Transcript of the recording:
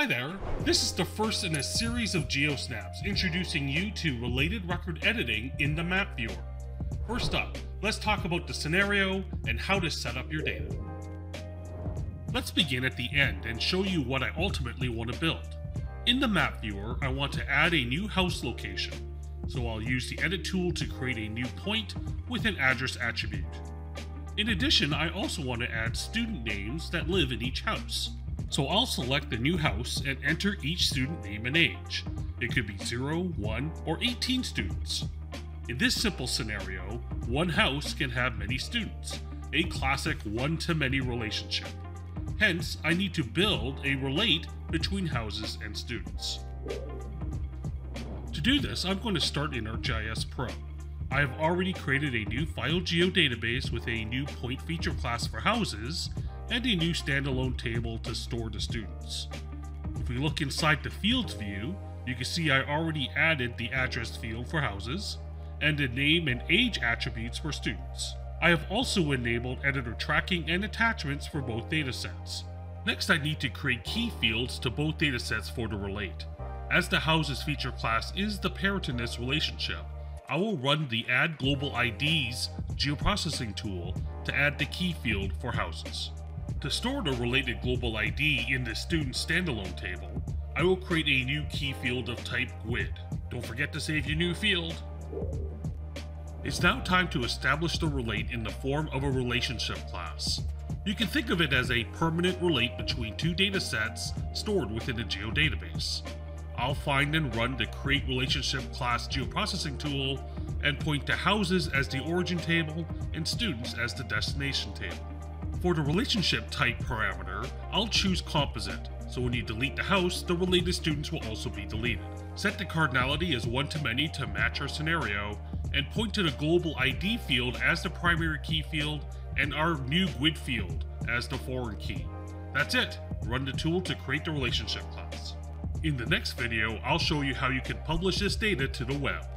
Hi there, this is the first in a series of GeoSnaps introducing you to related record editing in the Map Viewer. First up, let's talk about the scenario and how to set up your data. Let's begin at the end and show you what I ultimately want to build. In the Map Viewer, I want to add a new house location, so I'll use the Edit tool to create a new point with an address attribute. In addition, I also want to add student names that live in each house. So I'll select the new house and enter each student name and age. It could be 0, 1, or 18 students. In this simple scenario, one house can have many students, a classic one-to-many relationship. Hence, I need to build a relate between houses and students. To do this, I'm going to start in ArcGIS Pro. I have already created a new file geodatabase with a new point feature class for houses, and a new standalone table to store the students. If we look inside the fields view, you can see I already added the address field for houses, and the name and age attributes for students. I have also enabled editor tracking and attachments for both datasets. Next, I need to create key fields to both datasets for the relate. As the houses feature class is the parent in this relationship, I will run the Add Global IDs Geoprocessing tool to add the key field for houses. To store the related global ID in the student standalone table, I will create a new key field of type GUID. Don't forget to save your new field. It's now time to establish the relate in the form of a relationship class. You can think of it as a permanent relate between two datasets stored within a geodatabase. I'll find and run the Create Relationship class geoprocessing tool and point to houses as the origin table and students as the destination table. For the relationship type parameter, I'll choose composite, so when you delete the house, the related students will also be deleted. Set the cardinality as one-to-many to match our scenario, and point to the global ID field as the primary key field and our new GUID field as the foreign key. That's it! Run the tool to create the relationship class. In the next video, I'll show you how you can publish this data to the web.